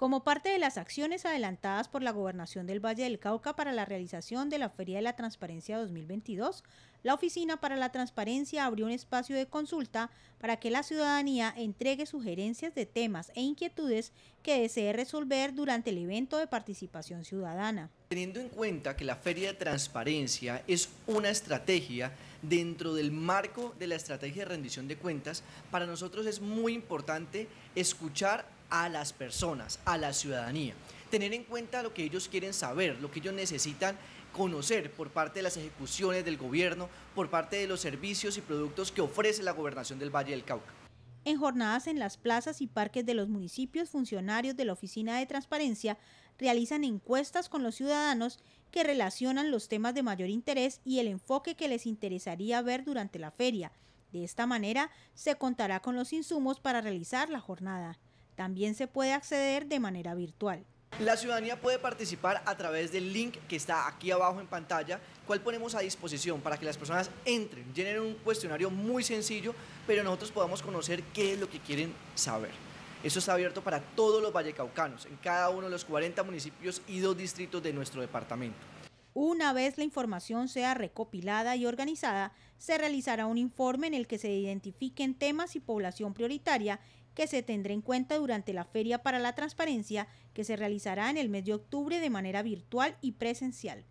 como parte de las acciones adelantadas por la Gobernación del Valle del Cauca para la realización de la Feria de la Transparencia 2022, la Oficina para la Transparencia abrió un espacio de consulta para que la ciudadanía entregue sugerencias de temas e inquietudes que desee resolver durante el evento de participación ciudadana. Teniendo en cuenta que la Feria de Transparencia es una estrategia dentro del marco de la estrategia de rendición de cuentas, para nosotros es muy importante escuchar a las personas, a la ciudadanía, tener en cuenta lo que ellos quieren saber, lo que ellos necesitan conocer por parte de las ejecuciones del gobierno, por parte de los servicios y productos que ofrece la Gobernación del Valle del Cauca. En jornadas en las plazas y parques de los municipios, funcionarios de la Oficina de Transparencia realizan encuestas con los ciudadanos que relacionan los temas de mayor interés y el enfoque que les interesaría ver durante la feria. De esta manera se contará con los insumos para realizar la jornada. También se puede acceder de manera virtual. La ciudadanía puede participar a través del link que está aquí abajo en pantalla, cual ponemos a disposición para que las personas entren, llenen un cuestionario muy sencillo, pero nosotros podamos conocer qué es lo que quieren saber. Eso está abierto para todos los vallecaucanos, en cada uno de los 40 municipios y 2 distritos de nuestro departamento. Una vez la información sea recopilada y organizada, se realizará un informe en el que se identifiquen temas y población prioritaria que se tendrá en cuenta durante la Feria para la Transparencia, que se realizará en el mes de octubre de manera virtual y presencial.